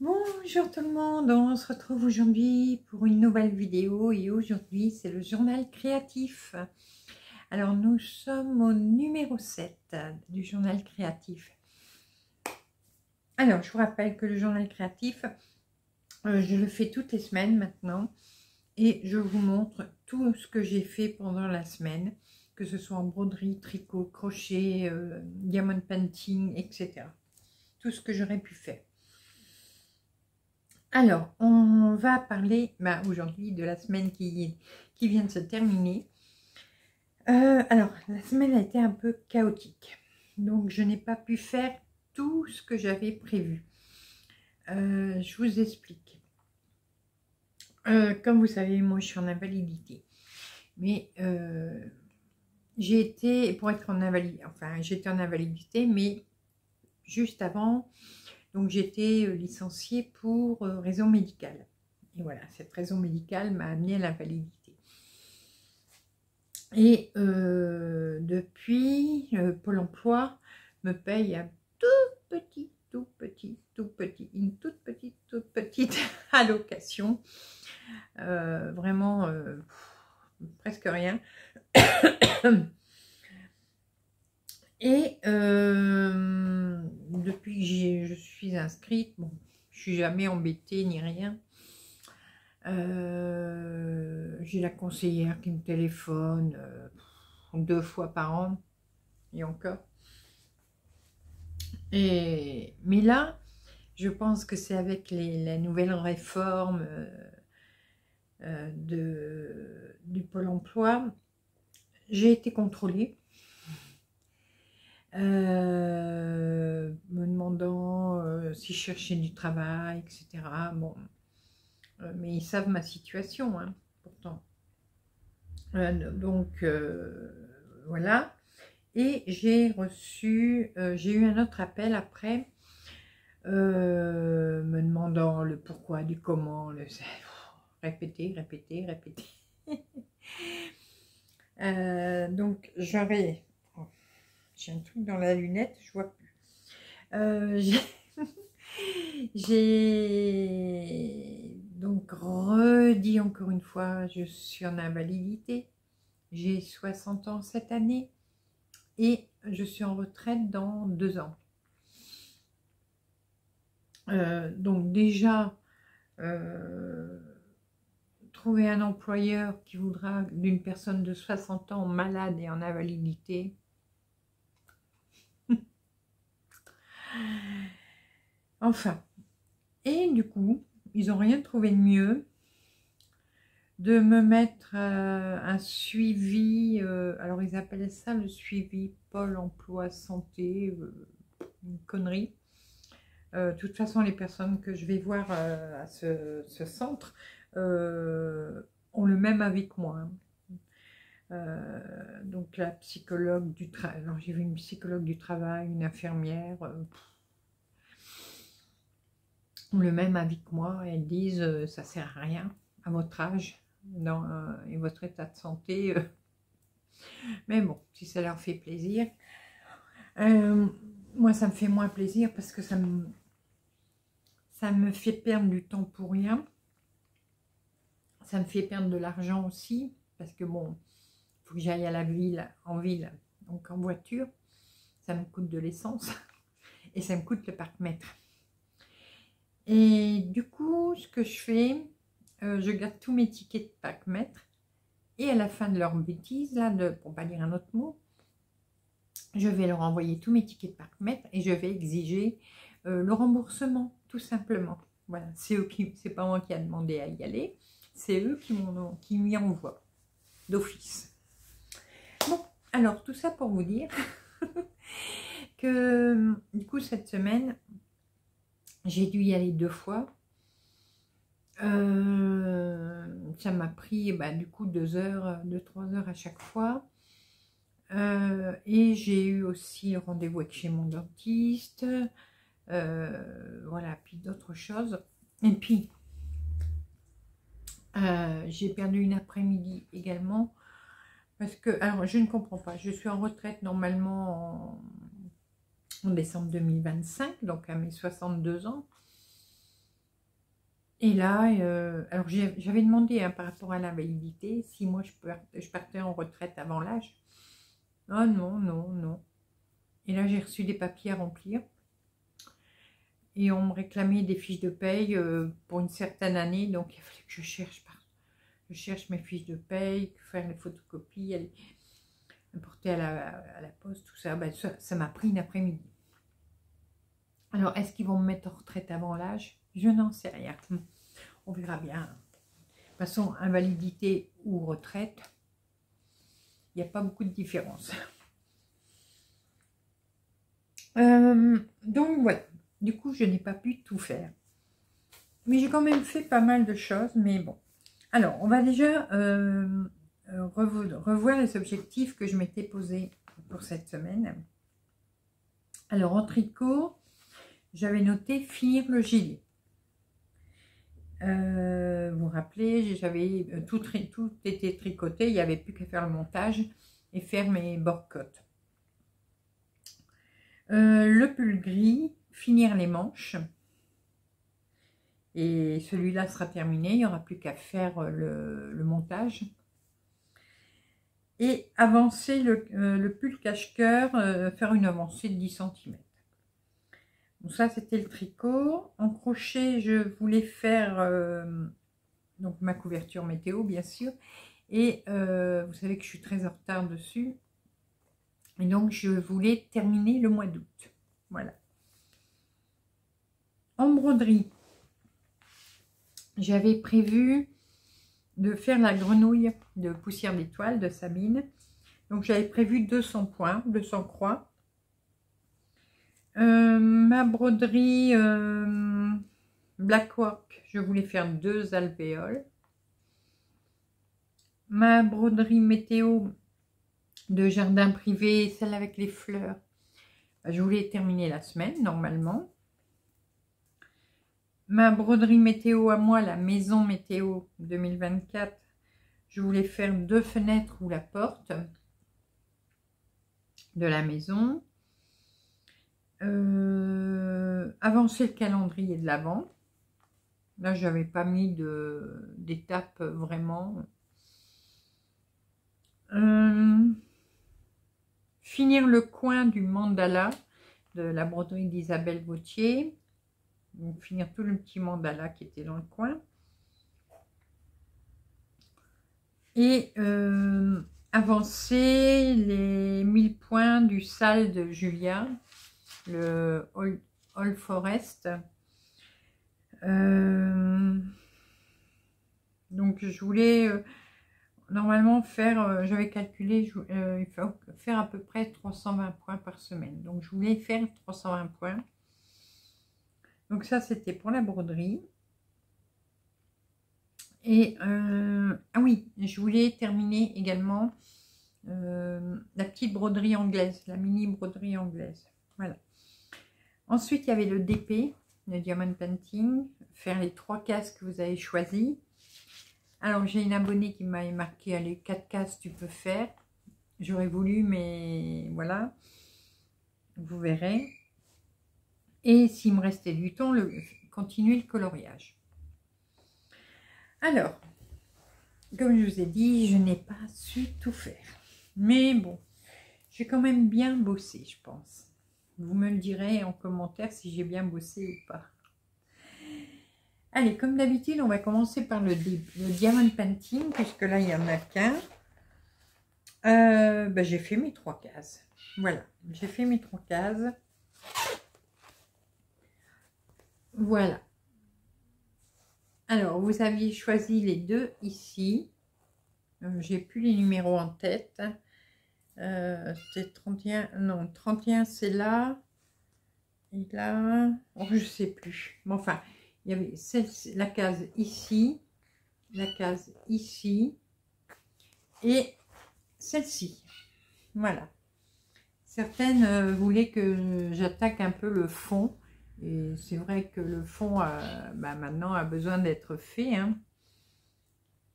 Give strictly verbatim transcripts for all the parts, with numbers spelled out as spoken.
Bonjour tout le monde, on se retrouve aujourd'hui pour une nouvelle vidéo et aujourd'hui c'est le journal créatif. Alors nous sommes au numéro sept du journal créatif. Alors je vous rappelle que le journal créatif, euh, je le fais toutes les semaines maintenant et je vous montre tout ce que j'ai fait pendant la semaine, que ce soit en broderie, tricot, crochet, euh, diamond painting, et cetera. Tout ce que j'aurais pu faire. Alors, on va parler bah, aujourd'hui de la semaine qui, qui vient de se terminer. Euh, alors, la semaine a été un peu chaotique. Donc, je n'ai pas pu faire tout ce que j'avais prévu. Euh, je vous explique. Euh, comme vous savez, moi, je suis en invalidité. Mais euh, j'ai été, pour être en invalidité, enfin, j'étais en invalidité, mais juste avant... Donc, j'étais licenciée pour raison médicale. Et voilà, cette raison médicale m'a amenée à l'invalidité. Et euh, depuis, euh, Pôle emploi me paye un tout petit, tout petit, tout petit, une toute petite, toute petite allocation. Euh, vraiment, euh, pff, presque rien. Et euh, depuis que je suis inscrite, bon, je suis jamais embêtée ni rien. Euh, j'ai la conseillère qui me téléphone euh, deux fois par an et encore. Et, mais là, je pense que c'est avec les, la nouvelle réforme euh, euh, de, du Pôle emploi, j'ai été contrôlée. Euh, me demandant euh, si je cherchais du travail, et cetera. Bon, euh, mais ils savent ma situation, hein, pourtant. Euh, donc, euh, voilà. Et j'ai reçu, euh, j'ai eu un autre appel après, euh, me demandant le pourquoi, du comment, le... répéter, répéter, répéter. euh, donc, j'aurais... J'ai un truc dans la lunette, je vois plus. Euh, J'ai donc redit encore une fois, je suis en invalidité. J'ai soixante ans cette année et je suis en retraite dans deux ans. Euh, donc déjà, euh, trouver un employeur qui voudra d'une personne de soixante ans malade et en invalidité, enfin, et du coup, ils n'ont rien trouvé de mieux de me mettre euh, un suivi, euh, alors ils appellent ça le suivi Pôle emploi santé, euh, une connerie. Euh, de toute façon, les personnes que je vais voir euh, à ce, ce centre euh, ont le même avis que moi. Hein. Euh, donc la psychologue du travail, alors j'ai vu une psychologue du travail, une infirmière, euh, pff, le même avis que moi, elles disent euh, ça sert à rien à votre âge dans, euh, et votre état de santé, euh. mais bon, si ça leur fait plaisir, euh, moi ça me fait moins plaisir parce que ça me, ça me fait perdre du temps pour rien, ça me fait perdre de l'argent aussi, parce que bon, faut que j'aille à la ville, en ville, donc en voiture, ça me coûte de l'essence et ça me coûte le parc-mètre. Et du coup, ce que je fais, euh, je garde tous mes tickets de parc-mètre et à la fin de leur bêtise, là, de, pour ne pas dire un autre mot, je vais leur envoyer tous mes tickets de parc-mètre et je vais exiger euh, le remboursement, tout simplement. Voilà, c'est eux qui, c'est pas moi qui a demandé à y aller, c'est eux qui m'y envoient d'office. Bon, alors tout ça pour vous dire que du coup cette semaine j'ai dû y aller deux fois. Euh, ça m'a pris bah, du coup deux heures, deux trois heures à chaque fois. Euh, et j'ai eu aussi rendez-vous avec chez mon dentiste. Euh, voilà, puis d'autres choses. Et puis euh, j'ai perdu une après-midi également. Parce que, alors, je ne comprends pas. Je suis en retraite normalement en, en décembre deux mille vingt-cinq, donc à mes soixante-deux ans. Et là, euh, alors j'avais demandé hein, par rapport à l'invalidité, si moi je, peux, je partais en retraite avant l'âge. Ah non, non, non. Et là, j'ai reçu des papiers à remplir. Et on me réclamait des fiches de paye euh, pour une certaine année. Donc, il fallait que je cherche, je cherche mes fiches de paye, faire les photocopies, aller, porter à la, à la poste, tout ça. Ben, ça m'a pris une après-midi. Alors, est-ce qu'ils vont me mettre en retraite avant l'âge? Je n'en sais rien. On verra bien. De toute façon, invalidité ou retraite, il n'y a pas beaucoup de différence. Euh, donc, voilà. Du coup, je n'ai pas pu tout faire. Mais j'ai quand même fait pas mal de choses. Mais bon. Alors, on va déjà euh, revoir les objectifs que je m'étais posés pour cette semaine. Alors, en tricot, j'avais noté finir le gilet. Euh, vous vous rappelez, j'avais tout, tout était tricoté. Il n'y avait plus qu'à faire le montage et faire mes bords-côtes. Euh, le pull gris, finir les manches. Et celui-là sera terminé. Il n'y aura plus qu'à faire le, le montage. Et avancer le, euh, le pull cache-cœur, euh, faire une avancée de dix centimètres. Donc ça, c'était le tricot. En crochet, je voulais faire euh, donc ma couverture météo, bien sûr. Et euh, vous savez que je suis très en retard dessus. Et donc, je voulais terminer le mois d'août. Voilà. En broderie, j'avais prévu de faire la grenouille de Poussière d'étoiles de Sabine. Donc, j'avais prévu deux cents points, deux cents croix. Euh, ma broderie euh, blackwork, je voulais faire deux alvéoles. Ma broderie météo de jardin privé, celle avec les fleurs, je voulais terminer la semaine normalement. Ma broderie météo à moi, la maison météo deux mille vingt-quatre, je voulais faire deux fenêtres ou la porte de la maison. Euh, avancer le calendrier de l'avant. Là, je n'avais pas mis d'étape vraiment. Euh, finir le coin du mandala de la broderie d'Isabelle Gauthier. Donc, finir tout le petit mandala qui était dans le coin. Et euh, avancer les mille points du sale de Julia. Le All, All Forest. Euh, donc je voulais euh, normalement faire, euh, j'avais calculé, je, euh, il faut faire à peu près trois cent vingt points par semaine. Donc je voulais faire trois cent vingt points. Donc ça c'était pour la broderie. Et euh, ah oui, je voulais terminer également euh, la petite broderie anglaise, la mini broderie anglaise. Voilà. Ensuite, il y avait le D P, le Diamond Painting, faire les trois cases que vous avez choisies. Alors, j'ai une abonnée qui m'a marqué, allez, quatre cases, tu peux faire. J'aurais voulu, mais voilà, vous verrez. Et s'il me restait du temps, le, continuer le coloriage. Alors, comme je vous ai dit, je n'ai pas su tout faire. Mais bon, j'ai quand même bien bossé, je pense. Vous me le direz en commentaire si j'ai bien bossé ou pas. Allez, comme d'habitude, on va commencer par le, le Diamond Painting, puisque là, il n'y en a qu'un. Euh, ben, j'ai fait mes trois cases. Voilà, j'ai fait mes trois cases. Voilà. Alors, vous aviez choisi les deux ici. J'ai plus les numéros en tête. Euh, c'est trente et un, non, trente et un c'est là, et là, oh, je sais plus, mais enfin, il y avait celle, la case ici, la case ici, et celle-ci, voilà. Certaines euh, voulaient que j'attaque un peu le fond, et c'est vrai que le fond, euh, bah, maintenant, a besoin d'être fait, hein.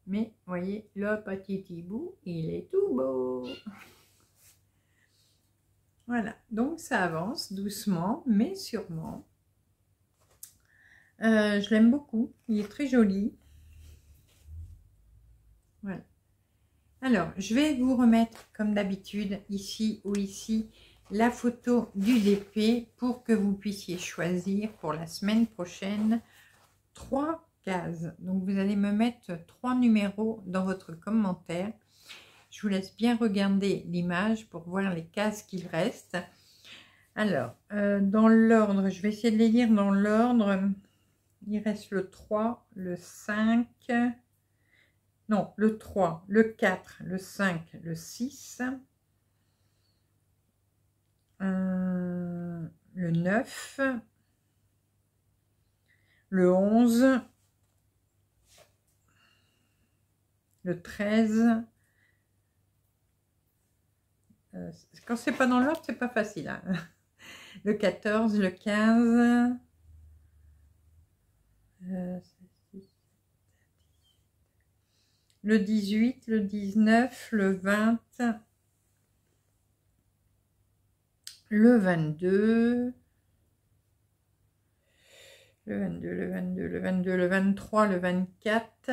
Mais, voyez, le petit hibou, il est tout beau. Voilà, donc ça avance doucement, mais sûrement. Euh, je l'aime beaucoup, il est très joli. Voilà. Alors, je vais vous remettre, comme d'habitude, ici ou ici, la photo du D P pour que vous puissiez choisir pour la semaine prochaine trois cases. Donc, vous allez me mettre trois numéros dans votre commentaire. Je vous laisse bien regarder l'image pour voir les cases qu'il reste. Alors, euh, dans l'ordre, je vais essayer de les lire dans l'ordre. Il reste le trois, le cinq, non, le trois, le quatre, le cinq, le six, euh, le neuf, le onze, le treize. Euh, quand c'est pas dans l'ordre, c'est pas facile, hein. Le quatorze, le quinze... le dix-huit, le dix-neuf, le vingt, le vingt-deux, le vingt-deux, le vingt-deux, le vingt-deux, le vingt-trois, le vingt-quatre,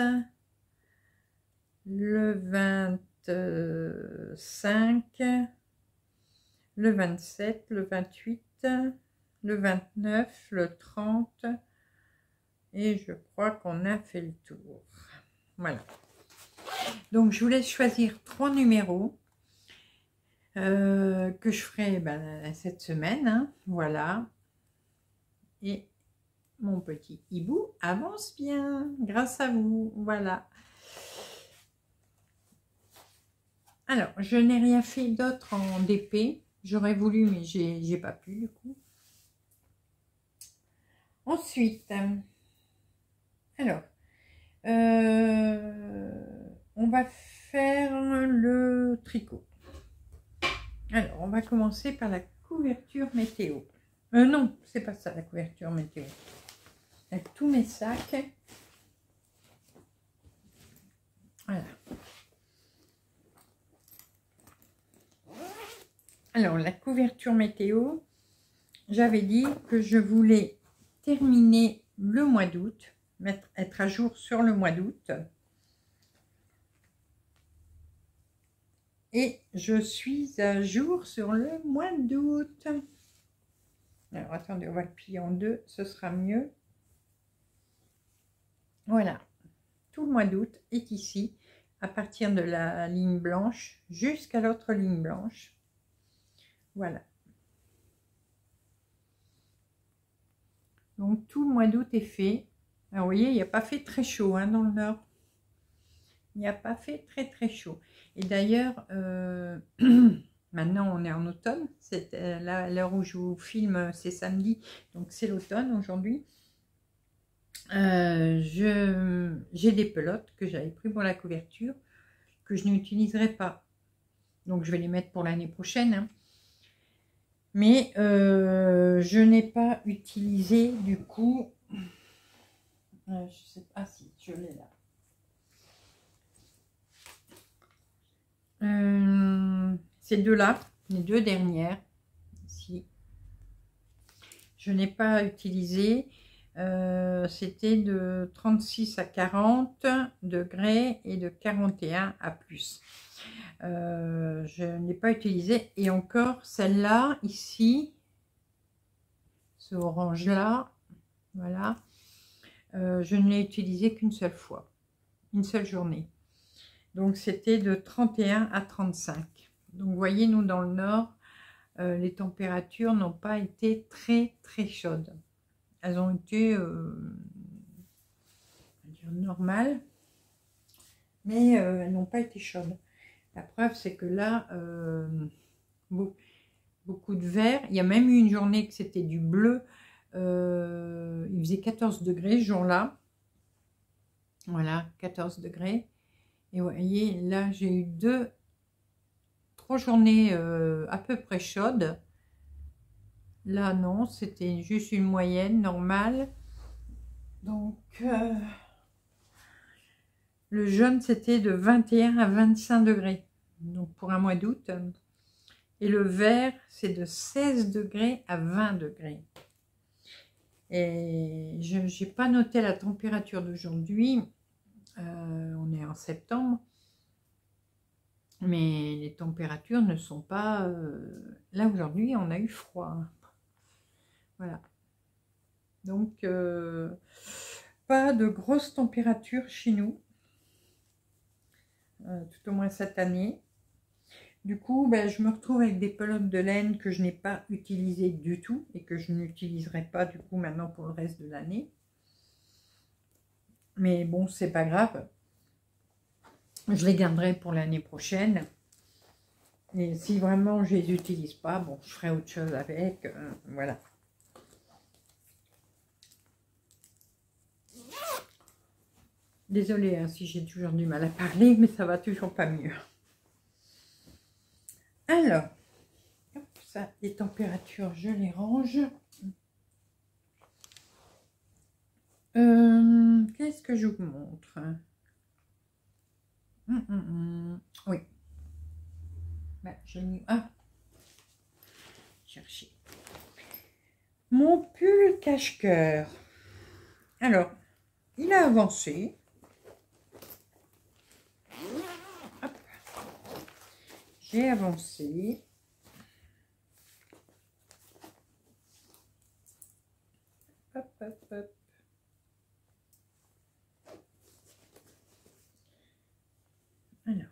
le vingt-cinq, le vingt-sept, le vingt-huit, le vingt-neuf, le trente, et je crois qu'on a fait le tour. Voilà. Donc, je vous laisse choisir trois numéros euh, que je ferai ben, cette semaine. Hein, voilà. Et mon petit hibou avance bien grâce à vous. Voilà. Alors, je n'ai rien fait d'autre en D P. J'aurais voulu, mais j'ai pas pu du coup. Ensuite... Alors, euh, on va faire le tricot. Alors, on va commencer par la couverture météo. Euh, non, c'est pas ça la couverture météo. Avec tous mes sacs. Voilà. Alors, la couverture météo, j'avais dit que je voulais terminer le mois d'août. Mettre, être à jour sur le mois d'août, et je suis à jour sur le mois d'août. Alors attendez, on va le plier en deux, ce sera mieux. Voilà, tout le mois d'août est ici, à partir de la ligne blanche jusqu'à l'autre ligne blanche. Voilà. Donc tout le mois d'août est fait. Alors, vous voyez, il n'y a pas fait très chaud hein, dans le nord. Il n'y a pas fait très très chaud. Et d'ailleurs, euh, maintenant on est en automne. C'est euh, l'heure où je vous filme, c'est samedi. Donc c'est l'automne aujourd'hui. Euh, je j'ai des pelotes que j'avais prises pour la couverture, que je n'utiliserai pas. Donc je vais les mettre pour l'année prochaine. Hein. Mais euh, je n'ai pas utilisé du coup... Euh, je sais pas si je l'ai là. Euh, ces deux-là, les deux dernières, ici, je n'ai pas utilisé. Euh, C'était de trente-six à quarante degrés et de quarante et un à plus. Euh, je n'ai pas utilisé. Et encore, celle-là, ici, ce orange-là, voilà. Euh, je ne l'ai utilisé qu'une seule fois, une seule journée. Donc, c'était de trente et un à trente-cinq. Donc, vous voyez, nous, dans le nord, euh, les températures n'ont pas été très, très chaudes. Elles ont été, euh, on va dire, normales, mais euh, elles n'ont pas été chaudes. La preuve, c'est que là, euh, beaucoup de vert. Il y a même eu une journée que c'était du bleu. Euh, il faisait quatorze degrés ce jour-là. Voilà, quatorze degrés. Et vous voyez, là, j'ai eu deux, trois journées euh, à peu près chaudes. Là, non, c'était juste une moyenne normale. Donc, euh, le jaune, c'était de vingt et un à vingt-cinq degrés. Donc, pour un mois d'août. Et le vert, c'est de seize degrés à vingt degrés. Et je n'ai pas noté la température d'aujourd'hui, euh, on est en septembre, mais les températures ne sont pas... Euh, là aujourd'hui on a eu froid, voilà. Donc euh, pas de grosses températures chez nous, euh, tout au moins cette année. Du coup, ben, je me retrouve avec des pelotes de laine que je n'ai pas utilisées du tout et que je n'utiliserai pas du coup maintenant pour le reste de l'année. Mais bon, c'est pas grave. Je les garderai pour l'année prochaine. Et si vraiment je les utilise pas, bon, je ferai autre chose avec. Euh, voilà. Désolée hein, si j'ai toujours du mal à parler, mais ça va toujours pas mieux. Alors, ça, les températures, je les range. Euh, Qu'est-ce que je vous montre? hum, hum, hum. Oui. Ben, je l'ai... Ah. Chercher. Mon pull cache-cœur. Alors, il a avancé. J'ai avancé. Hop, hop, hop. Alors.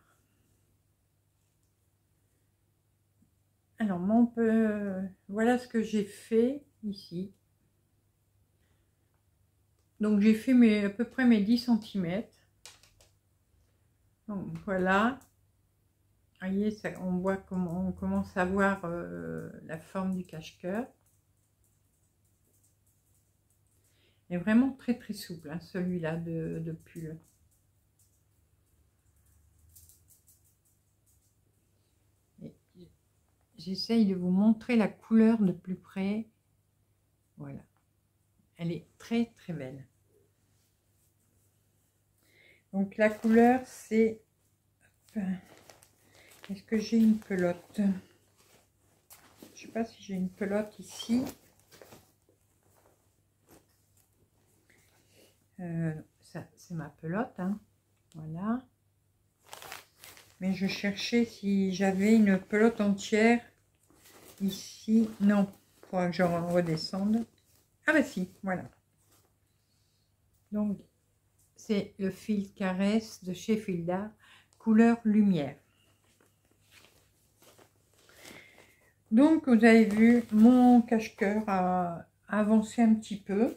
Alors, mon peu... voilà ce que j'ai fait ici. Donc, j'ai fait mes, à peu près mes dix centimètres. Donc, voilà. Vous voyez, ça, on voit comment on commence à voir euh, la forme du cache-cœur. Il est vraiment très très souple, hein, celui-là de, de pull. J'essaye de vous montrer la couleur de plus près. Voilà. Elle est très très belle. Donc la couleur, c'est... Est-ce que j'ai une pelote? Je sais pas si j'ai une pelote ici. Euh, ça, c'est ma pelote, hein. Voilà. Mais je cherchais si j'avais une pelote entière ici. Non, il faudra que je redescende. Ah bah si, voilà. Donc, c'est le fil caresse de chez Phildar, couleur lumière. Donc, vous avez vu, mon cache-cœur a avancé un petit peu.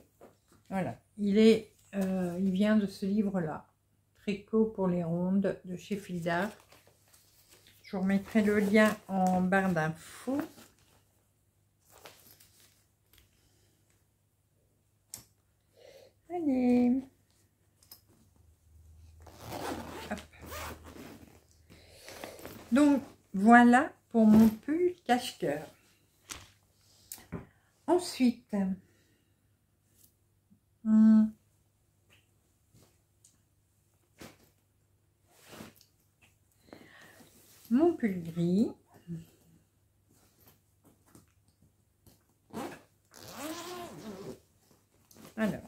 Voilà, il est, euh, il vient de ce livre-là, Tricot pour les rondes de chez Phildar. Je vous remettrai le lien en barre d'infos. Allez. Hop. Donc, voilà. Pour mon pull cache-cœur. Ensuite, hum, mon pull gris. Alors,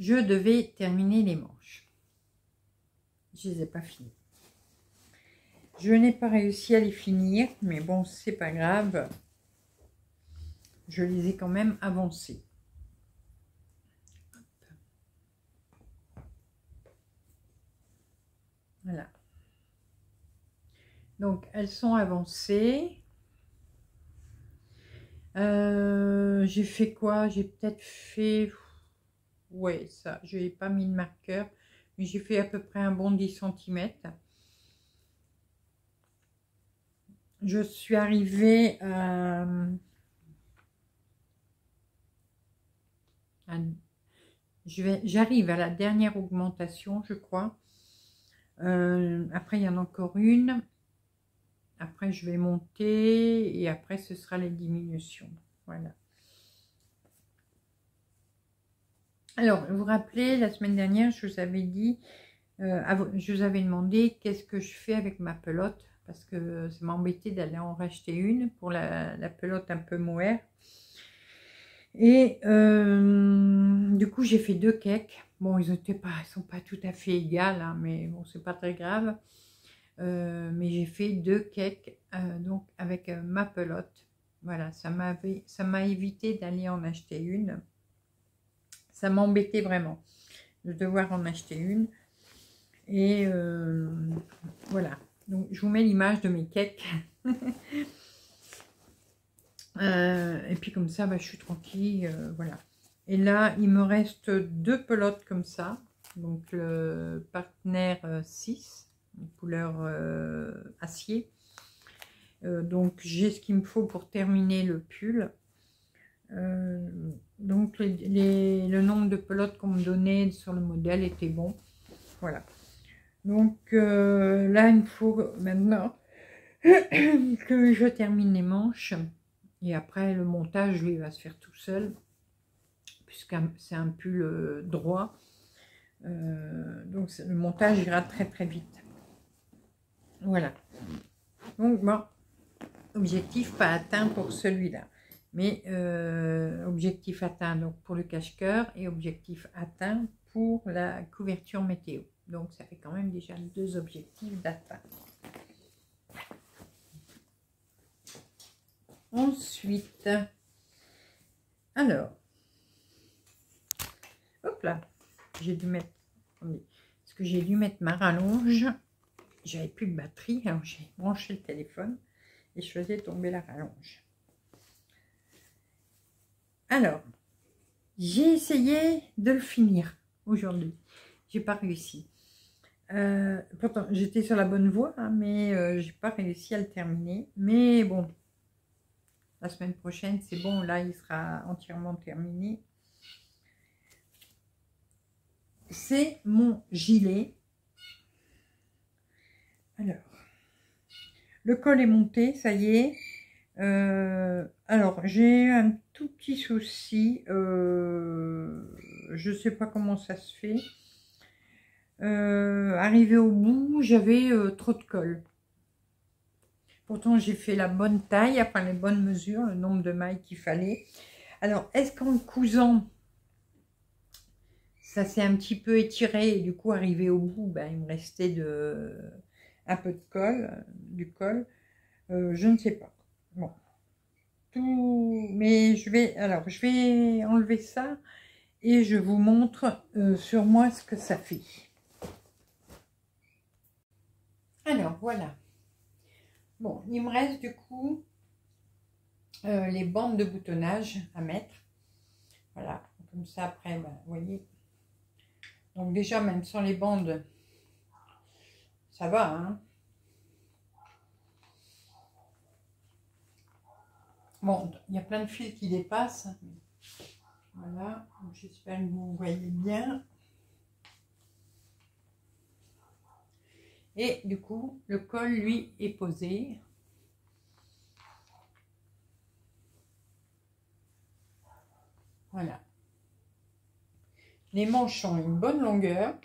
je devais terminer les manches. Je les ai pas finies. Je n'ai pas réussi à les finir, mais bon, c'est pas grave. Je les ai quand même avancés. Voilà. Donc, elles sont avancées. Euh, j'ai fait quoi? J'ai peut-être fait... Ouais, ça, je n'ai pas mis de marqueur. Mais j'ai fait à peu près un bon dix centimètres. Je suis arrivée à, à j'arrive à la dernière augmentation, je crois. Euh, après, il y en a encore une. Après, je vais monter et après, ce sera les diminutions. Voilà. Alors, vous vous rappelez, la semaine dernière, je vous avais dit, euh, je vous avais demandé qu'est-ce que je fais avec ma pelote. parce que ça m'embêtait d'aller en racheter une pour la, la pelote un peu mohair. Et euh, du coup, j'ai fait deux cakes. Bon, ils étaient pas, ils sont pas tout à fait égales, hein, mais bon, c'est pas très grave. Euh, mais j'ai fait deux cakes, euh, donc avec euh, ma pelote. Voilà, ça m'avait, ça m'a évité d'aller en acheter une. Ça m'embêtait vraiment de devoir en acheter une. Et euh, voilà. Donc, je vous mets l'image de mes cakes. Euh, et puis comme ça, bah, je suis tranquille, euh, voilà. Et là, il me reste deux pelotes comme ça, donc le Partner six, couleur euh, acier. Euh, donc j'ai ce qu'il me faut pour terminer le pull. Euh, donc les, les, le nombre de pelotes qu'on me donnait sur le modèle était bon, voilà. Donc euh, là, il me faut maintenant que je termine les manches. Et après, le montage, lui, va se faire tout seul, puisque c'est un pull droit. Euh, donc, le montage ira très, très vite. Voilà. Donc, bon, objectif pas atteint pour celui-là. Mais euh, objectif atteint donc pour le cache-cœur et objectif atteint pour la couverture météo. Donc, ça fait quand même déjà deux objectifs d'atteintes. Ensuite, alors, hop là, j'ai dû mettre, attendez, parce que j'ai dû mettre ma rallonge, j'avais plus de batterie, alors j'ai branché le téléphone et je faisais tomber la rallonge. Alors, j'ai essayé de le finir aujourd'hui, j'ai pas réussi. Euh, pourtant, j'étais sur la bonne voie, hein, mais euh, j'ai pas réussi à le terminer, mais bon. La semaine prochaine, c'est bon, là, il sera entièrement terminé. C'est mon gilet. Alors, le col est monté, ça y est. Euh, alors, j'ai un tout petit souci. Euh, je ne sais pas comment ça se fait. Euh, arrivé au bout, j'avais euh, trop de col. Pourtant, j'ai fait la bonne taille, enfin les bonnes mesures, le nombre de mailles qu'il fallait. Alors, est-ce qu'en cousant, ça s'est un petit peu étiré et du coup, arrivé au bout, ben, il me restait de, un peu de col, du col. Euh, je ne sais pas. Bon, tout, mais je vais, alors, je vais enlever ça et je vous montre euh, sur moi ce que ça fait. Alors, voilà. Bon, il me reste du coup euh, les bandes de boutonnage à mettre. Voilà, comme ça après, ben, vous voyez. Donc déjà, même sans les bandes, ça va, hein. Bon, il y a plein de fils qui dépassent. Voilà, j'espère que vous voyez bien. Et du coup, le col, lui, est posé. Voilà. Les manches ont une bonne longueur.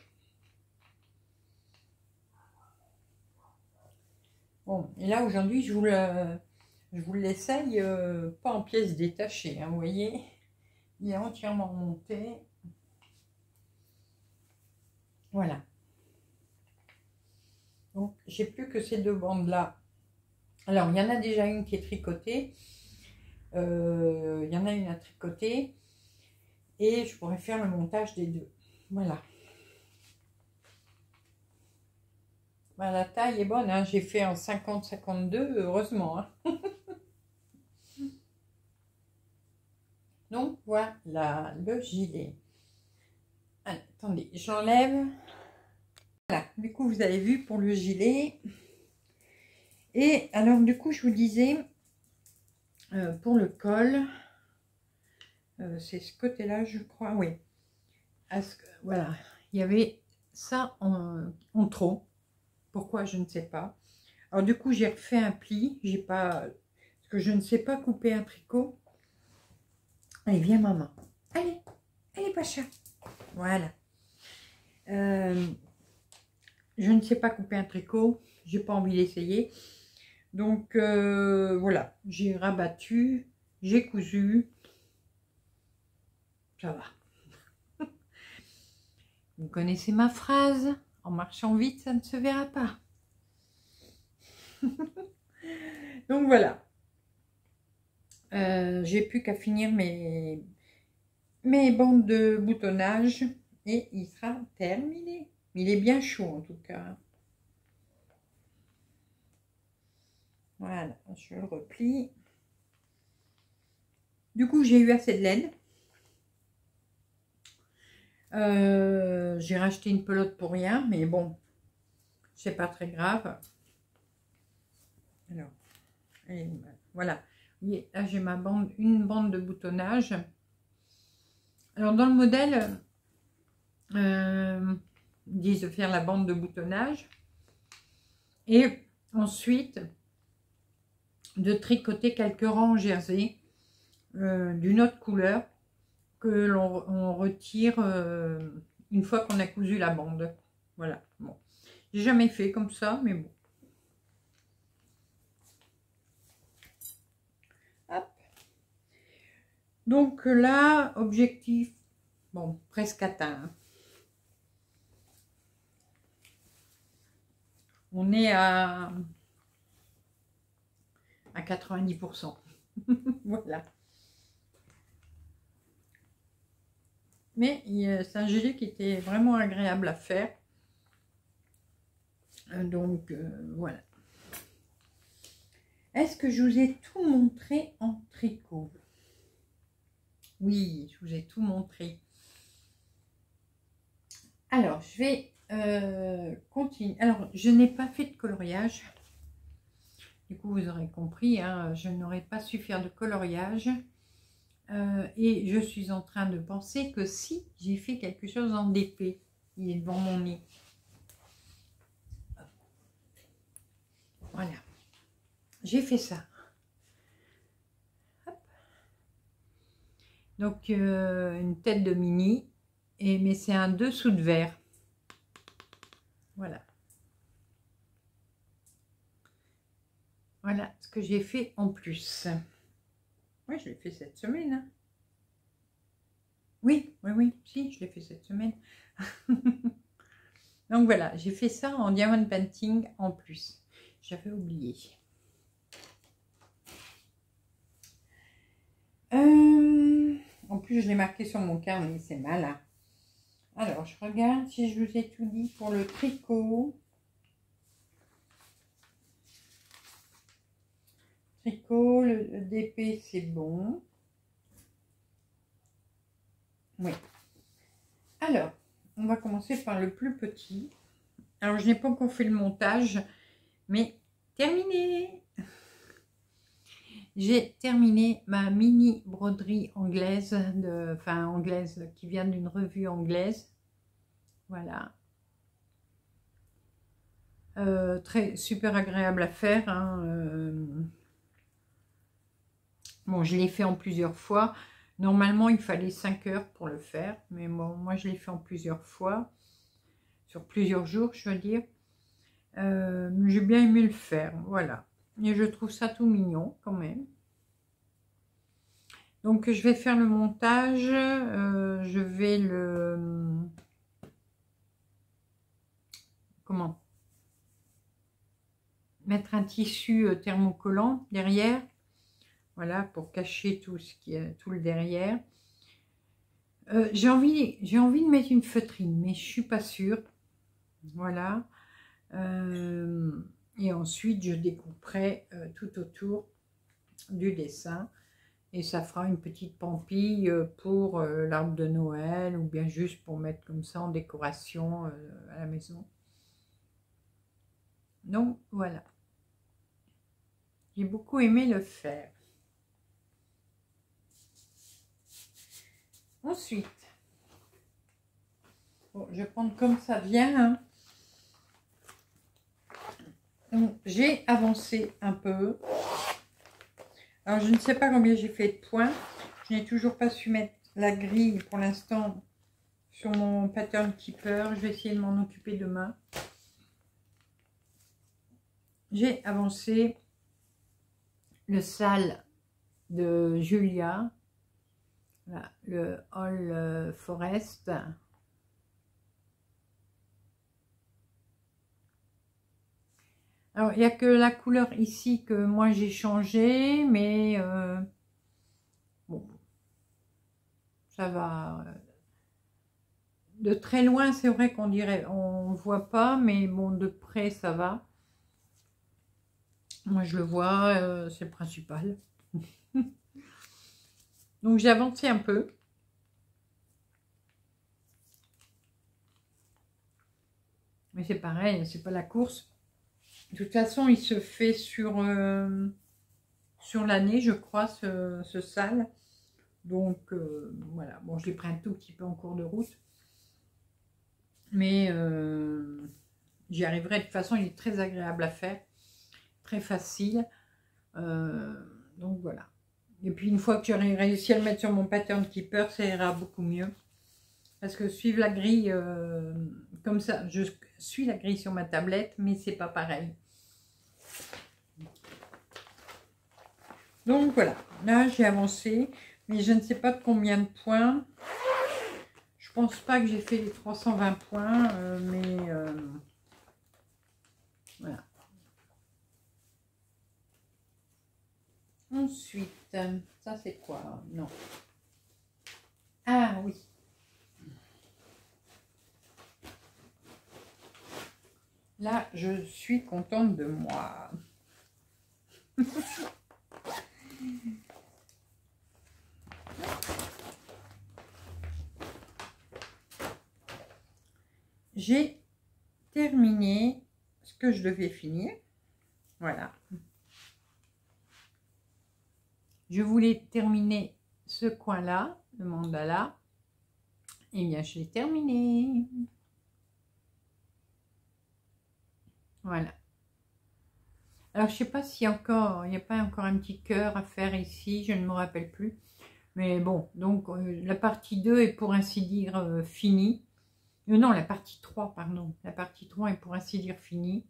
Bon, et là, aujourd'hui, je vous le, je vous l'essaye euh, pas en pièces détachées, hein, vous voyez. Il est entièrement monté. Voilà. Donc, j'ai plus que ces deux bandes-là. Alors, il y en a déjà une qui est tricotée. Euh, il y en a une à tricoter. Et je pourrais faire le montage des deux. Voilà. Bah, la taille est bonne, hein. J'ai fait en cinquante cinquante-deux, heureusement. Hein. Donc, voilà le gilet. Allez, attendez, j'enlève. Voilà, du coup, vous avez vu pour le gilet. Et alors, du coup, je vous disais, euh, pour le col, euh, c'est ce côté-là, je crois, oui. À ce, voilà, il y avait ça en, en trop. Pourquoi, je ne sais pas. Alors, du coup, j'ai refait un pli. J'ai pas, parce que je ne sais pas couper un tricot. Allez, viens, maman. Allez, allez, Pacha. Voilà. Euh, Je ne sais pas couper un tricot, j'ai pas envie d'essayer. Donc euh, voilà, j'ai rabattu, j'ai cousu, ça va. Vous connaissez ma phrase, en marchant vite, ça ne se verra pas. Donc voilà, euh, j'ai plus qu'à finir mes, mes bandes de boutonnage et il sera terminé. Il est bien chaud en tout cas. Voilà, je le replie. Du coup, j'ai eu assez de laine. Euh, j'ai racheté une pelote pour rien, mais bon, c'est pas très grave. Alors, et voilà. Là, j'ai ma bande, une bande de boutonnage. Alors, dans le modèle, euh, ils disent de faire la bande de boutonnage et ensuite de tricoter quelques rangs jersey euh, d'une autre couleur que l'on retire euh, une fois qu'on a cousu la bande. Voilà, bon, j'ai jamais fait comme ça, mais bon. Hop. Donc là, objectif, bon, presque atteint. Hein. On est à, à quatre-vingt-dix pour cent. Voilà. Mais c'est un gilet qui était vraiment agréable à faire. Donc, euh, voilà. Est-ce que je vous ai tout montré en tricot? Oui, je vous ai tout montré. Alors, je vais... Euh, continue. Alors, je n'ai pas fait de coloriage. Du coup, vous aurez compris, hein, je n'aurais pas su faire de coloriage. Euh, et je suis en train de penser que si j'ai fait quelque chose en D P, il est devant mon nez. Voilà. J'ai fait ça. Hop. Donc, euh, une tête de mini, et, mais c'est un dessous de verre. Voilà. Voilà ce que j'ai fait en plus. Oui, je l'ai fait cette semaine. Hein. Oui, oui, oui, si, je l'ai fait cette semaine. Donc voilà, j'ai fait ça en diamond painting en plus. J'avais oublié. Euh, en plus, je l'ai marqué sur mon carnet, c'est malin. Alors, je regarde si je vous ai tout dit pour le tricot. Tricot, le D P, c'est bon. Oui. Alors, on va commencer par le plus petit. Alors, je n'ai pas encore fait le montage, mais terminé. J'ai terminé ma mini broderie anglaise, de, enfin anglaise, qui vient d'une revue anglaise. Voilà. Euh, très super agréable à faire. Hein. Euh... Bon, je l'ai fait en plusieurs fois. Normalement, il fallait cinq heures pour le faire. Mais bon, moi, je l'ai fait en plusieurs fois. Sur plusieurs jours, je veux dire. Euh, j'ai bien aimé le faire. Voilà. Et je trouve ça tout mignon quand même. Donc je vais faire le montage. Euh, je vais le... Comment? Mettre un tissu thermocollant derrière. Voilà, pour cacher tout ce qui est tout le derrière. Euh, j'ai envie, j'ai envie de mettre une feutrine, mais je suis pas sûre. Voilà. Euh... Et ensuite, je découperai euh, tout autour du dessin. Et ça fera une petite pampille euh, pour euh, l'arbre de Noël ou bien juste pour mettre comme ça en décoration euh, à la maison. Donc, voilà. J'ai beaucoup aimé le faire. Ensuite, bon, je vais prendre comme ça vient, hein. J'ai avancé un peu. Alors, je ne sais pas combien j'ai fait de points. Je n'ai toujours pas su mettre la grille pour l'instant sur mon pattern keeper. Je vais essayer de m'en occuper demain. j'ai avancé le salle de Julia, voilà, le All Forest. Alors, il n'y a que la couleur ici que moi j'ai changé, mais euh, bon, ça va. De très loin, c'est vrai qu'on dirait, on voit pas, mais bon, de près, ça va. Moi, je le vois, euh, c'est le principal. Donc, j'ai avancé un peu. Mais c'est pareil, c'est pas la course. De toute façon, il se fait sur, euh, sur l'année, je crois, ce, ce salle. Donc, euh, voilà. Bon, je l'ai pris un tout petit peu en cours de route. Mais euh, j'y arriverai. De toute façon, il est très agréable à faire. Très facile. Euh, donc, voilà. Et puis, une fois que j'aurai réussi à le mettre sur mon pattern keeper, ça ira beaucoup mieux. Parce que suivre la grille, euh, comme ça, je suis la grille sur ma tablette, mais c'est pas pareil. Donc voilà, là j'ai avancé, mais je ne sais pas de combien de points. Je pense pas que j'ai fait les trois cent vingt points, euh, mais euh, voilà. Ensuite, ça c'est quoi? Non. Ah oui. Là, je suis contente de moi. J'ai terminé ce que je devais finir. Voilà. Je voulais terminer ce coin-là, le mandala. Et bien, je l'ai terminé. Voilà. Alors, je ne sais pas s'il y a encore, il n'y a pas encore un petit cœur à faire ici, je ne me rappelle plus. Mais bon, donc euh, la partie deux est pour ainsi dire euh, finie. Euh, non, la partie trois, pardon. La partie trois est pour ainsi dire finie.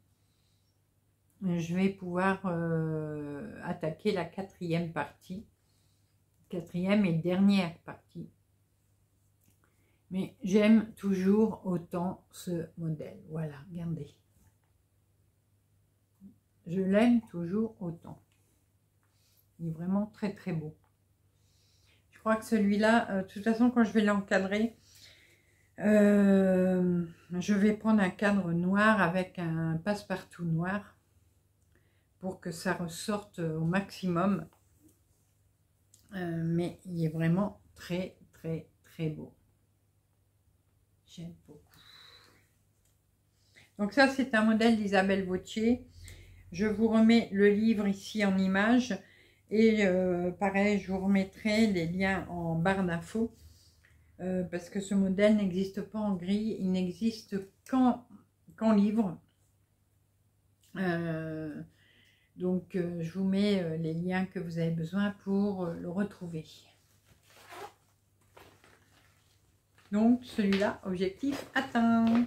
Je vais pouvoir euh, attaquer la quatrième partie. Quatrième et dernière partie. Mais j'aime toujours autant ce modèle. Voilà, regardez. Je l'aime toujours autant. Il est vraiment très très beau. Je crois que celui-là, euh, de toute façon, quand je vais l'encadrer, euh, je vais prendre un cadre noir avec un passe-partout noir pour que ça ressorte au maximum. Euh, mais il est vraiment très très très beau. J'aime beaucoup. Donc ça, c'est un modèle d'Isabelle Vautier. Je vous remets le livre ici en image et euh, pareil, je vous remettrai les liens en barre d'infos euh, parce que ce modèle n'existe pas en grille, il n'existe qu'en qu'en livre. Euh, donc, euh, je vous mets les liens que vous avez besoin pour le retrouver. Donc, celui-là, objectif atteint.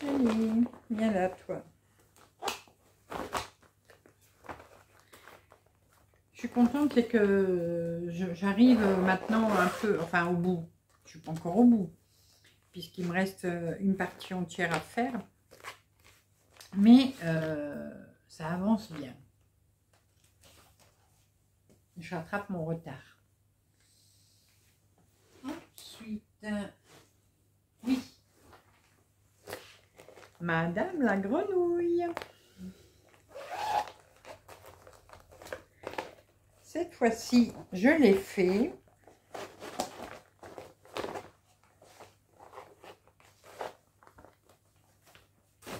Allez, viens là, toi. Je suis contente, c'est que j'arrive maintenant un peu, enfin au bout. Je suis pas encore au bout, puisqu'il me reste une partie entière à faire. Mais euh, ça avance bien. Je rattrape mon retard. Ensuite, oui. Madame la grenouille. Cette fois-ci, je l'ai fait.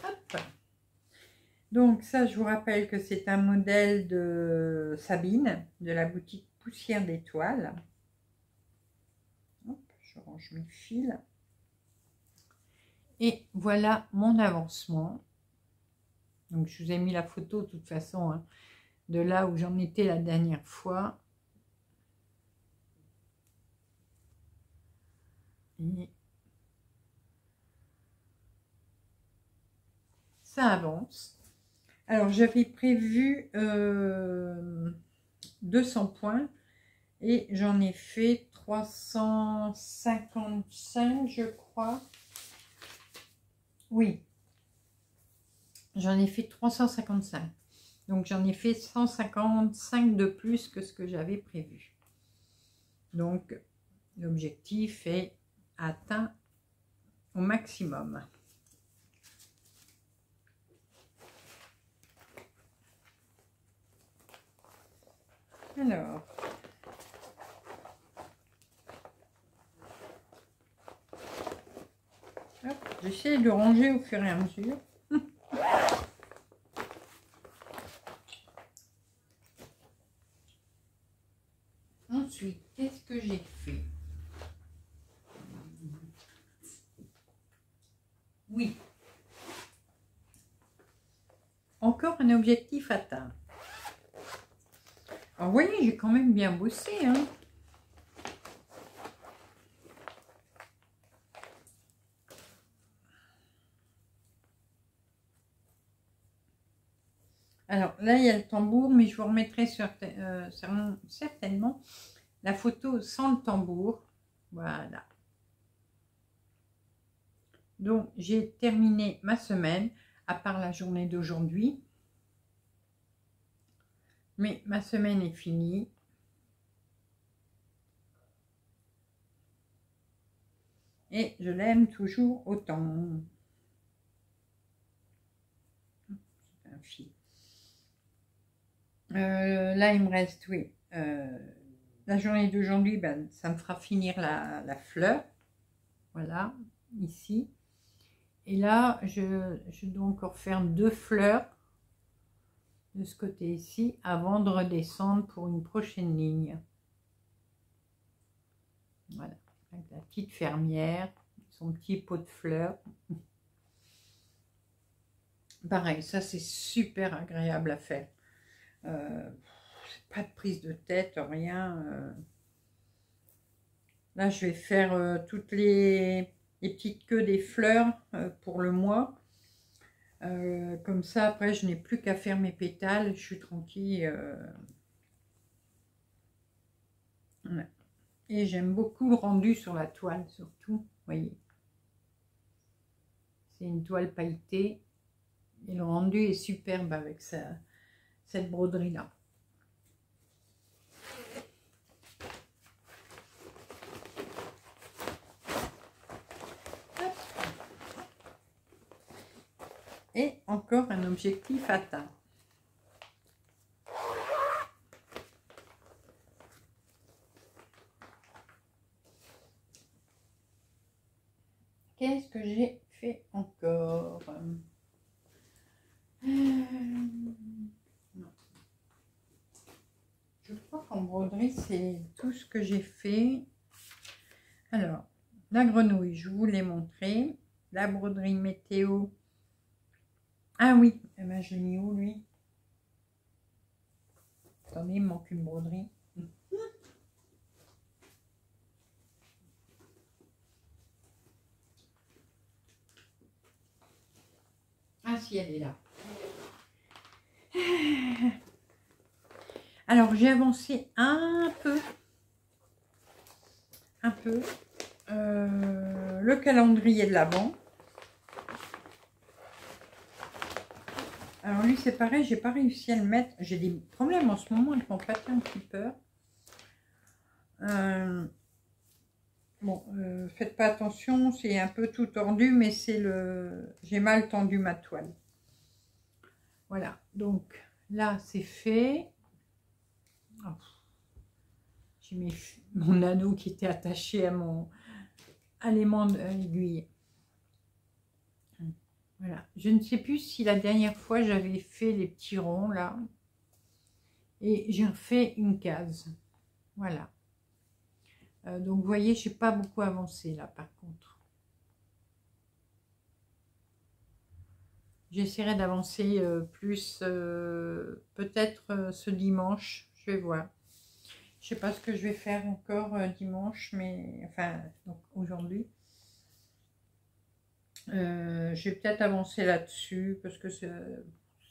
Hop. Donc ça, je vous rappelle que c'est un modèle de Sabine, de la boutique Poussière d'étoiles. Je range mes fils. Et voilà mon avancement. Donc, je vous ai mis la photo de toute façon, hein, de là où j'en étais la dernière fois. Et ça avance. Alors, j'avais prévu euh, deux cents points et j'en ai fait trois cent cinquante-cinq, je crois. Oui, j'en ai fait trois cent cinquante-cinq. Donc, j'en ai fait cent cinquante-cinq de plus que ce que j'avais prévu. Donc, l'objectif est atteint au maximum. Alors, j'essaie de ranger au fur et à mesure. Ensuite, qu'est-ce que j'ai fait? Oui. Encore un objectif atteint. Alors, vous voyez, j'ai quand même bien bossé, hein. Alors, là, il y a le tambour, mais je vous remettrai certain, euh, certainement la photo sans le tambour. Voilà. Donc, j'ai terminé ma semaine, à part la journée d'aujourd'hui. Mais ma semaine est finie. Et je l'aime toujours autant. C'est un fil. Euh, là, il me reste, oui, euh, la journée d'aujourd'hui, ben, ça me fera finir la, la fleur. Voilà, ici. Et là, je, je dois encore faire deux fleurs de ce côté-ci avant de redescendre pour une prochaine ligne. Voilà, avec la petite fermière, son petit pot de fleurs. Pareil, ça c'est super agréable à faire. Euh, pas de prise de tête, rien. Euh, là, je vais faire euh, toutes les, les petites queues des fleurs euh, pour le mois. Euh, comme ça, après, je n'ai plus qu'à faire mes pétales. Je suis tranquille. Euh... Ouais. Et j'aime beaucoup le rendu sur la toile, surtout. Voyez, c'est une toile pailletée. Et le rendu est superbe avec ça. Cette broderie là. Et encore un objectif atteint. Qu'est-ce que j'ai fait encore? Je crois qu'en broderie, c'est tout ce que j'ai fait. Alors, la grenouille, je vous l'ai montré. La broderie météo. Ah oui, eh ben, je l'ai mis où, lui? Attendez, il me manque une broderie. Ah si, elle est là. Alors, j'ai avancé un peu, un peu, euh, le calendrier de l'Avent. Alors lui, c'est pareil, j'ai pas réussi à le mettre. J'ai des problèmes en ce moment avec mon patin clipper. Euh, bon, euh, faites pas attention, c'est un peu tout tordu, mais c'est le... J'ai mal tendu ma toile. Voilà, donc là, c'est fait. Oh. J'ai mis mon anneau qui était attaché à mon élément d'aiguille. Voilà. Je ne sais plus si la dernière fois j'avais fait les petits ronds là. Et j'ai refait une case. Voilà. Euh, donc vous voyez, je n'ai pas beaucoup avancé là par contre. J'essaierai d'avancer euh, plus euh, peut-être euh, ce dimanche. Je vais voir. Je sais pas ce que je vais faire encore euh, dimanche, mais enfin, donc aujourd'hui. Euh, je vais peut-être avancer là-dessus parce que ça,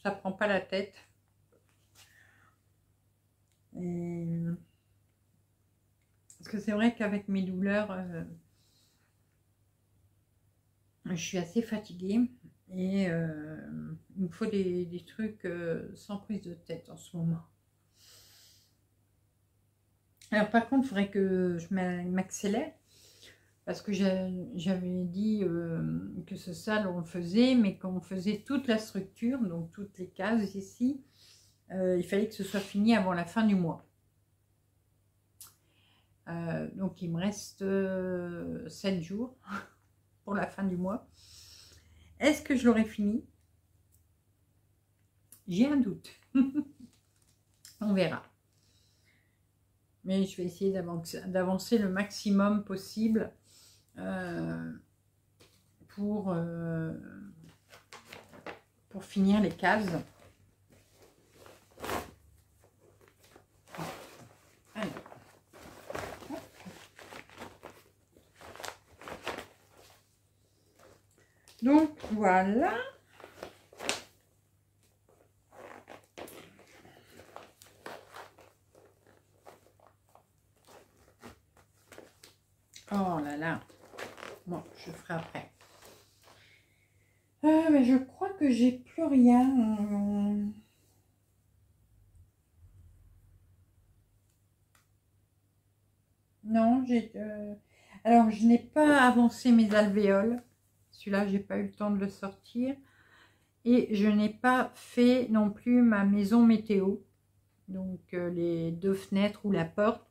ça prend pas la tête. Et... Parce que c'est vrai qu'avec mes douleurs, euh, je suis assez fatiguée et euh, il me faut des, des trucs euh, sans prise de tête en ce moment. Alors par contre, il faudrait que je m'accélère, parce que j'avais dit euh, que ce salon on le faisait, mais quand on faisait toute la structure, donc toutes les cases ici, euh, il fallait que ce soit fini avant la fin du mois. Euh, donc il me reste euh, sept jours pour la fin du mois. Est-ce que je l'aurai fini? J'ai un doute. On verra. Mais je vais essayer d'avancer le maximum possible euh, pour, euh, pour finir les cases. Allez. Donc voilà. Oh là là, bon, je ferai après. Euh, mais je crois que j'ai plus rien. Hum... Non, j'ai. Euh... Alors, je n'ai pas avancé mes alvéoles. Celui-là, j'ai pas eu le temps de le sortir. Et je n'ai pas fait non plus ma maison météo. Donc, euh, les deux fenêtres ou la porte.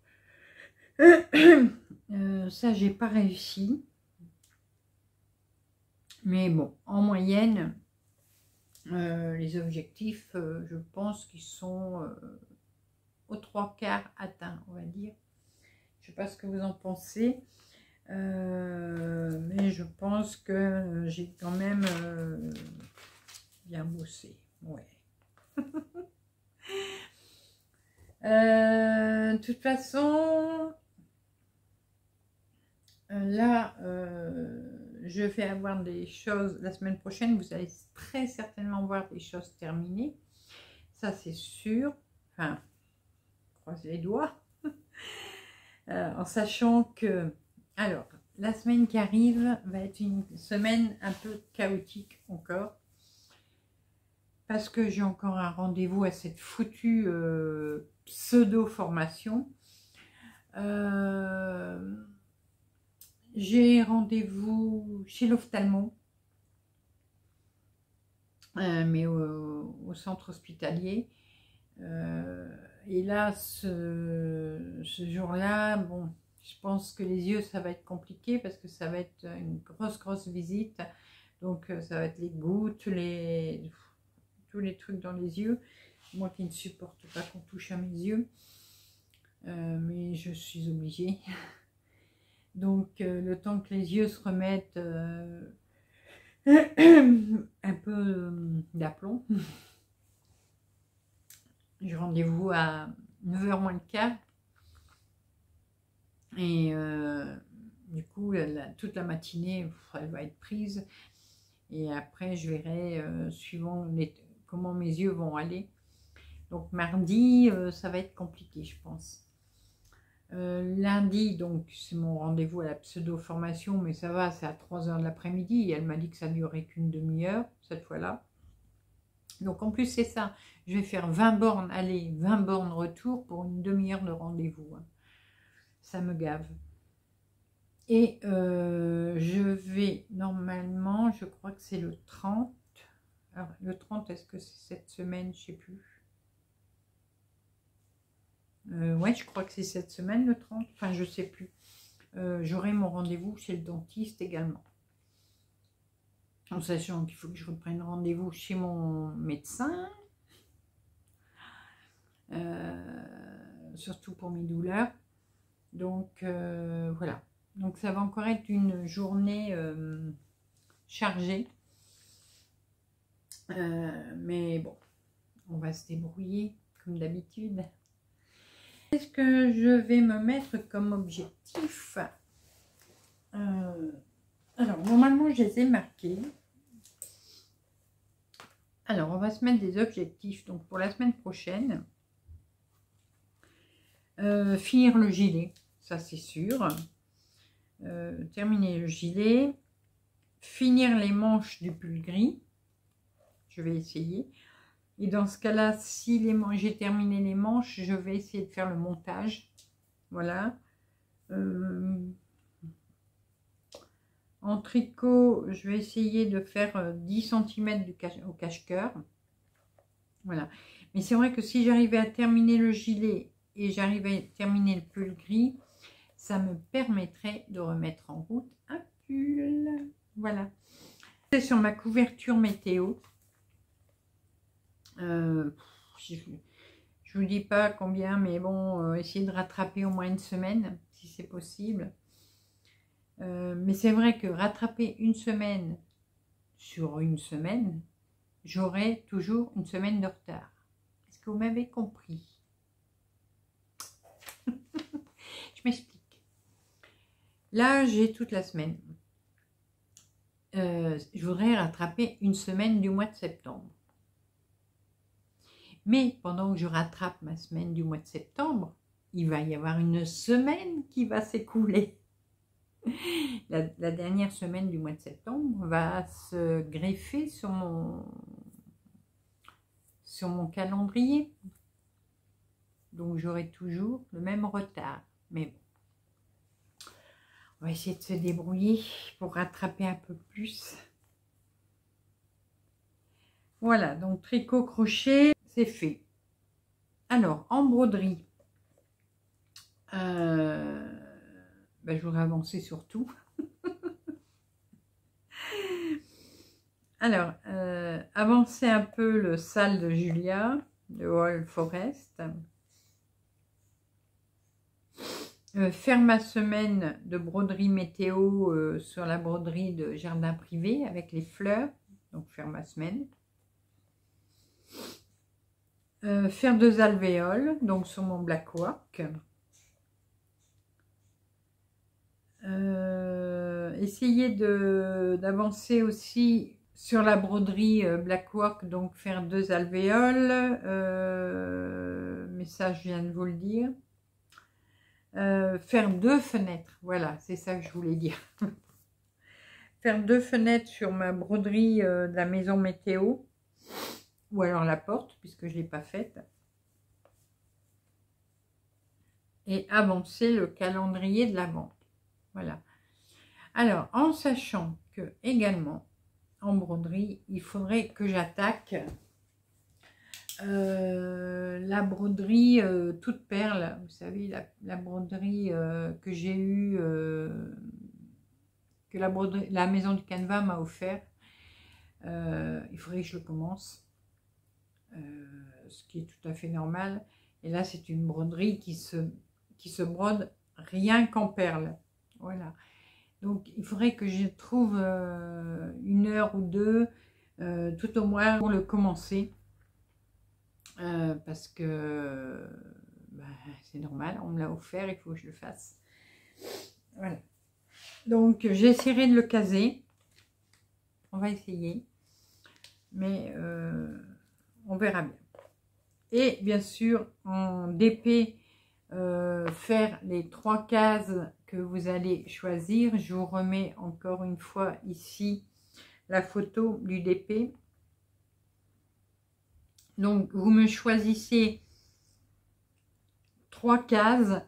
Euh, ça, j'ai pas réussi, mais bon, en moyenne, euh, les objectifs, euh, je pense qu'ils sont euh, aux trois quarts atteints, on va dire. Je sais pas ce que vous en pensez, euh, mais je pense que j'ai quand même euh, bien bossé, ouais. euh, de toute façon. Là, euh, je vais avoir des choses la semaine prochaine. Vous allez très certainement voir des choses terminées. Ça, c'est sûr. Enfin, croisez les doigts. euh, en sachant que... Alors, la semaine qui arrive va être une semaine un peu chaotique encore. Parce que j'ai encore un rendez-vous à cette foutue euh, pseudo-formation. Euh... J'ai rendez-vous chez l'ophtalmo, euh, mais au, au centre hospitalier. Euh, et là, ce, ce jour-là, bon, je pense que les yeux, ça va être compliqué parce que ça va être une grosse, grosse visite. Donc, ça va être les gouttes, les, tous les trucs dans les yeux. Moi qui ne supporte pas qu'on touche à mes yeux, euh, mais je suis obligée. Donc, euh, le temps que les yeux se remettent euh, un peu euh, d'aplomb. J'ai rendez-vous à neuf heures moins le quart. Et euh, du coup, la, toute la matinée, elle va être prise. Et après, je verrai euh, suivant les, comment mes yeux vont aller. Donc, mardi, euh, ça va être compliqué, je pense. Euh, lundi, donc c'est mon rendez-vous à la pseudo-formation, mais ça va, c'est à trois heures de l'après-midi. Elle m'a dit que ça ne durait qu'une demi-heure, cette fois-là. Donc en plus, c'est ça. Je vais faire vingt bornes aller, vingt bornes retour pour une demi-heure de rendez-vous. Ça me gave. Et euh, je vais, normalement, je crois que c'est le trente. Alors, le trente, est-ce que c'est cette semaine? Je ne sais plus. Euh, ouais, je crois que c'est cette semaine, le trente. Enfin, je sais plus. Euh, J'aurai mon rendez-vous chez le dentiste également. En sachant qu'il faut que je reprenne rendez-vous chez mon médecin. Euh, surtout pour mes douleurs. Donc, euh, voilà. Donc, ça va encore être une journée euh, chargée. Euh, mais bon, on va se débrouiller comme d'habitude. Qu'est-ce que je vais me mettre comme objectif? euh, Alors, normalement, je les ai marqués. Alors, on va se mettre des objectifs. Donc, pour la semaine prochaine, euh, finir le gilet, ça c'est sûr. Euh, terminer le gilet. Finir les manches du pull gris. Je vais essayer. Et dans ce cas-là, si les man... j'ai terminé les manches, je vais essayer de faire le montage. Voilà. Euh... En tricot, je vais essayer de faire dix centimètres du cache... au cache-cœur. Voilà. Mais c'est vrai que si j'arrivais à terminer le gilet et j'arrivais à terminer le pull gris, ça me permettrait de remettre en route un pull. Voilà. C'est sur ma couverture météo. Euh, je, je vous dis pas combien, mais bon, euh, essayer de rattraper au moins une semaine si c'est possible. Euh, mais c'est vrai que rattraper une semaine sur une semaine, j'aurai toujours une semaine de retard. Est-ce que vous m'avez compris? Je m'explique. Là, j'ai toute la semaine. Euh, je voudrais rattraper une semaine du mois de septembre. Mais pendant que je rattrape ma semaine du mois de septembre, il va y avoir une semaine qui va s'écouler. La, la dernière semaine du mois de septembre va se greffer sur mon, sur mon calendrier. Donc j'aurai toujours le même retard. Mais bon, on va essayer de se débrouiller pour rattraper un peu plus. Voilà, donc tricot, crochet. C'est fait. Alors, en broderie, euh, ben, je voudrais avancer sur tout. Alors, euh, avancer un peu le salle de Julia, de All Forest. Euh, faire ma semaine de broderie météo euh, sur la broderie de jardin privé avec les fleurs. Donc, faire ma semaine. Euh, faire deux alvéoles, donc sur mon black work. Euh, essayer d'avancer aussi sur la broderie black work, donc faire deux alvéoles. Euh, mais ça, je viens de vous le dire. Euh, faire deux fenêtres, voilà, c'est ça que je voulais dire. Faire deux fenêtres sur ma broderie euh, de la maison météo. Ou alors la porte, puisque je ne l'ai pas faite. Et avancer le calendrier de la vente. Voilà. Alors, en sachant que, également, en broderie, il faudrait que j'attaque euh, la broderie euh, toute perle. Vous savez, la, la broderie euh, que j'ai eue, euh, que la, broderie, la maison du canevas m'a offert. Euh, il faudrait que je le commence. Euh, ce qui est tout à fait normal. Et là, c'est une broderie qui se, qui se brode rien qu'en perles. Voilà. Donc, il faudrait que je trouve euh, une heure ou deux, euh, tout au moins, pour le commencer. Euh, parce que bah, c'est normal, on me l'a offert, il faut que je le fasse. Voilà. Donc, j'essaierai de le caser. On va essayer. Mais... Euh, on verra bien. Et bien sûr, en D P, euh, faire les trois cases que vous allez choisir. Je vous remets encore une fois ici la photo du D P. Donc, vous me choisissez trois cases,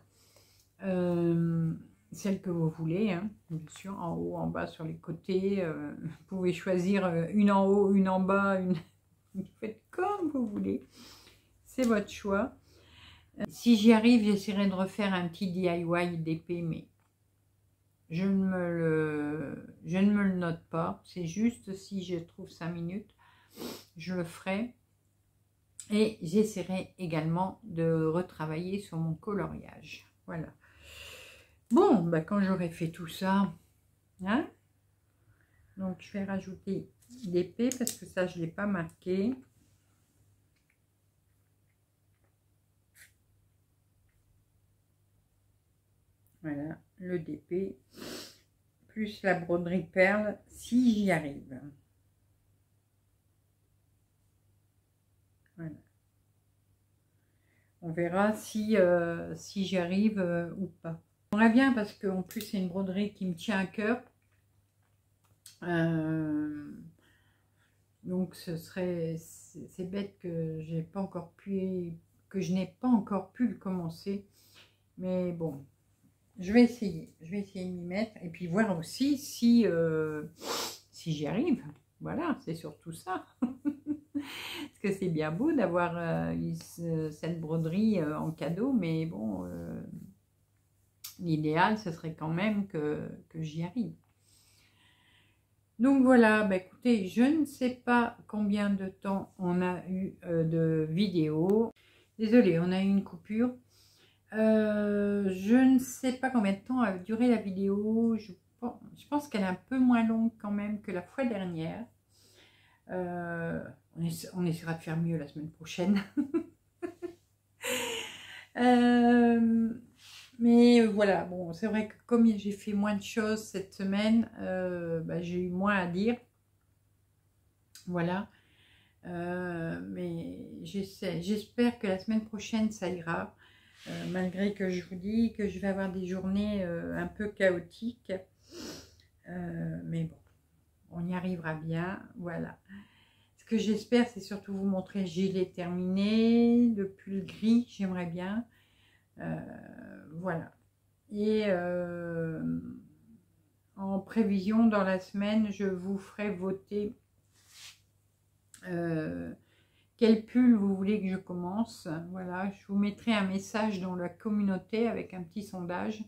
euh, celles que vous voulez, hein, bien sûr, en haut, en bas, sur les côtés. Euh, vous pouvez choisir une en haut, une en bas, une... Vous faites comme vous voulez, c'est votre choix. Euh, si j'y arrive, j'essaierai de refaire un petit D I Y D P, mais je ne me le, je ne me le note pas. C'est juste si je trouve cinq minutes, je le ferai. Et j'essaierai également de retravailler sur mon coloriage. Voilà. Bon, bah quand j'aurai fait tout ça, hein, donc je vais rajouter... D P parce que ça je l'ai pas marqué. Voilà, le D P, plus la broderie perle, si j'y arrive. Voilà. On verra si, euh, si j'y arrive euh, ou pas. J'aimerais bien parce qu'en plus c'est une broderie qui me tient à cœur. Euh, donc ce serait, c'est bête que j'ai pas encore pu, que je n'ai pas encore pu le commencer. Mais bon, je vais essayer. Je vais essayer de m'y mettre et puis voir aussi si, euh, si j'y arrive. Voilà, c'est surtout ça. Parce que c'est bien beau d'avoir euh, cette broderie euh, en cadeau, mais bon, euh, l'idéal, ce serait quand même que, que j'y arrive. Donc voilà, bah, écoutez, je ne sais pas combien de temps on a eu euh, de vidéo. Désolée, on a eu une coupure. Euh, je ne sais pas combien de temps a duré la vidéo. Je, bon, je pense qu'elle est un peu moins longue quand même que la fois dernière. Euh, on, essa on essaiera de faire mieux la semaine prochaine. euh, mais voilà, bon, c'est vrai que comme j'ai fait moins de choses cette semaine, euh, bah, j'ai eu moins à dire. Voilà. Euh, mais j'espère que la semaine prochaine, ça ira. Euh, malgré que je vous dis que je vais avoir des journées euh, un peu chaotiques. Euh, mais bon. On y arrivera bien, voilà. Ce que j'espère, c'est surtout vous montrer le gilet terminé, le pull gris, j'aimerais bien. Euh, voilà. Et euh, en prévision, dans la semaine, je vous ferai voter euh, quel pull vous voulez que je commence. Voilà, je vous mettrai un message dans la communauté avec un petit sondage.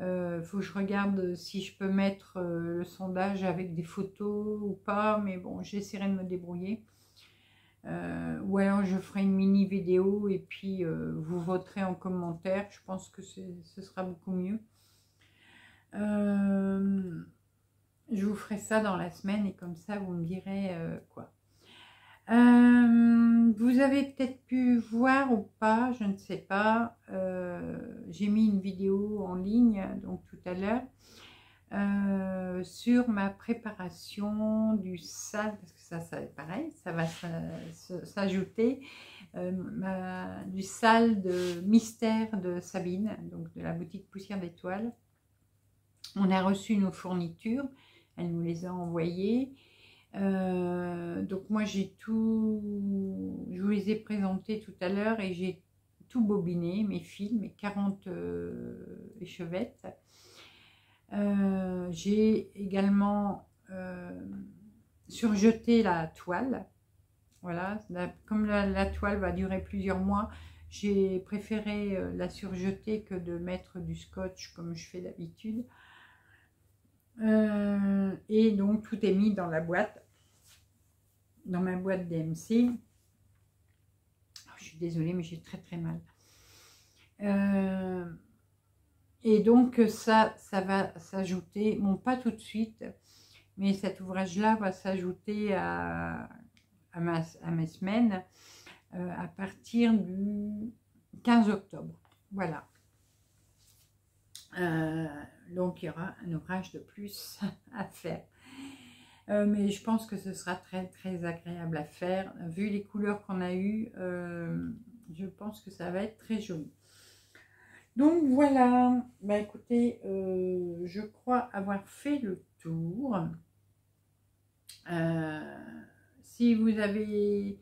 Il euh, faut que je regarde si je peux mettre euh, le sondage avec des photos ou pas, mais bon, j'essaierai de me débrouiller. Euh, ou alors je ferai une mini vidéo et puis euh, vous voterez en commentaire, je pense que ce sera beaucoup mieux. Euh, je vous ferai ça dans la semaine et comme ça vous me direz euh, quoi. Euh, vous avez peut-être pu voir ou pas, je ne sais pas, euh, j'ai mis une vidéo en ligne donc tout à l'heure euh, sur ma préparation du sas, parce que ça, ça pareil, ça va s'ajouter, euh, du sas de mystère de Sabine, donc de la boutique Poussière d'étoiles. On a reçu nos fournitures, elle nous les a envoyées. Euh, donc moi j'ai tout, je vous les ai présentés tout à l'heure et j'ai tout bobiné, mes fils, mes quarante euh, échevettes. Euh, j'ai également euh, surjeté la toile, voilà, la, comme la, la toile va durer plusieurs mois, j'ai préféré la surjeter que de mettre du scotch comme je fais d'habitude. Euh, et donc tout est mis dans la boîte, dans ma boîte D M C. Oh, je suis désolée mais j'ai très très mal. Euh, et donc ça, ça va s'ajouter, bon pas tout de suite, mais cet ouvrage là va s'ajouter à, à, ma, à mes semaines euh, à partir du quinze octobre, voilà. Euh, donc il y aura un ouvrage de plus à faire, euh, mais je pense que ce sera très très agréable à faire vu les couleurs qu'on a eues. Euh, je pense que ça va être très joli. Donc voilà, bah écoutez, euh, je crois avoir fait le tour. Euh, si vous avez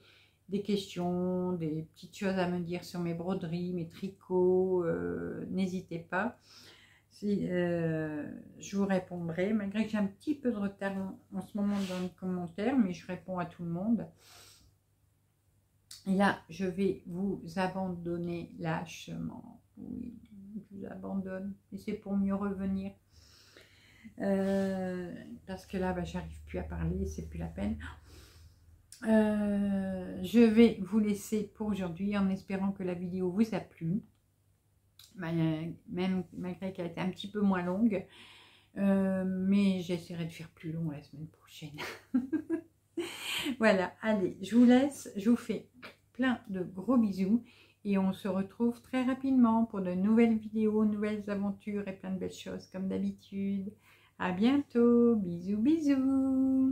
des questions, des petites choses à me dire sur mes broderies, mes tricots, euh, n'hésitez pas. Si, euh, je vous répondrai, malgré que j'ai un petit peu de retard en, en ce moment dans les commentaires, mais je réponds à tout le monde. Et là, je vais vous abandonner lâchement. Oui, je vous abandonne, et c'est pour mieux revenir. Euh, parce que là, bah, j'arrive plus à parler, c'est plus la peine. Euh, je vais vous laisser pour aujourd'hui en espérant que la vidéo vous a plu. Même malgré qu'elle était un petit peu moins longue, euh, mais j'essaierai de faire plus long la semaine prochaine. Voilà, allez, je vous laisse, je vous fais plein de gros bisous et on se retrouve très rapidement pour de nouvelles vidéos, nouvelles aventures et plein de belles choses comme d'habitude. À bientôt, bisous bisous.